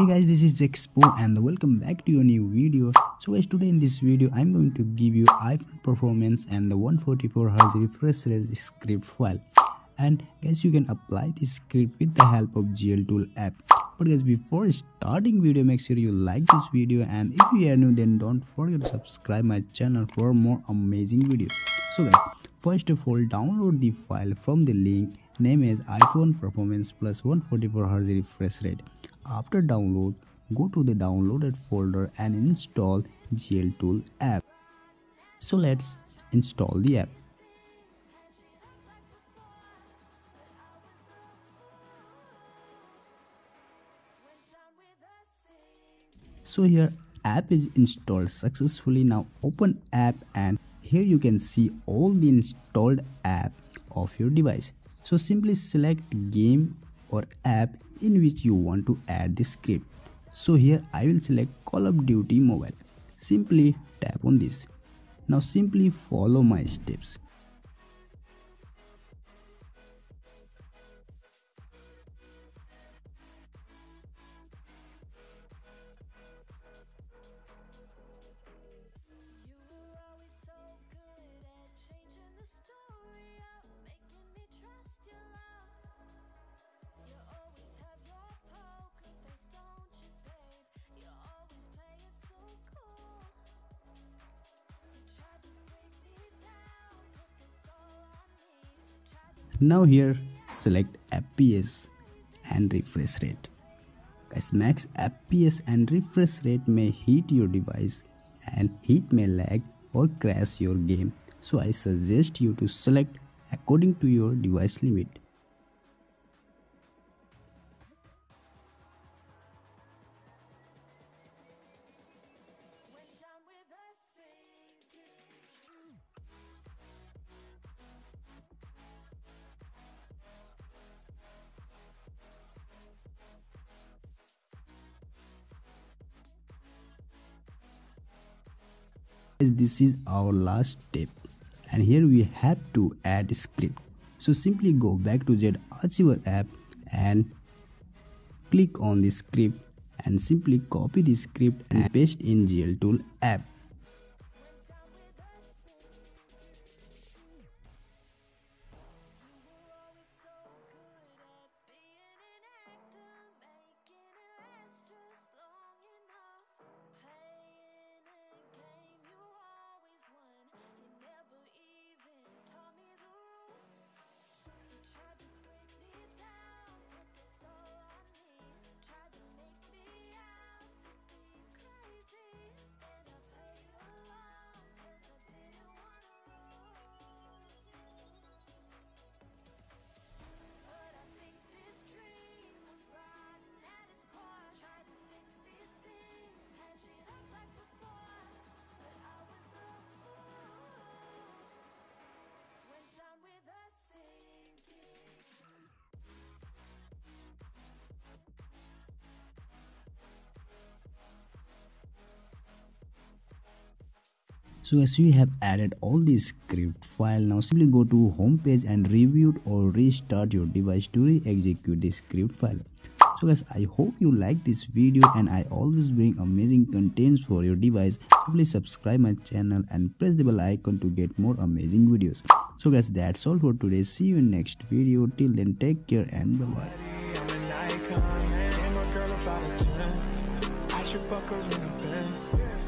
Hey guys, this is Zexpo and welcome back to your new video. So guys, today in this video I'm going to give you iPhone performance and the 144Hz refresh rate script file, and guys you can apply this script with the help of GL Tool app. But guys, before starting video, make sure you like this video, and if you are new then don't forget to subscribe my channel for more amazing videos. So guys, first of all, download the file from the link name is iPhone performance plus 144Hz refresh rate. After download, go to the downloaded folder and install GL Tool app. So let's install the app. So here app is installed successfully. Now open app, and here you can see all the installed app of your device. So simply select game or app in which you want to add the script. So here I will select Call of Duty Mobile. Simply tap on this. Now simply follow my steps. Now here select FPS and refresh rate. Guys, max FPS and refresh rate may hit your device and it may lag or crash your game. So I suggest you to select according to your device limit. This is our last step, and here we have to add script. So simply go back to Z Archiver app and click on the script and simply copy the script and paste in GL Tool app. So as we have added all the script file, now simply go to home page and reboot or restart your device to re-execute the script file. So guys, I hope you like this video, and I always bring amazing contents for your device. So please subscribe my channel and press the bell icon to get more amazing videos. So guys, that's all for today. See you in next video. Till then, take care and bye bye.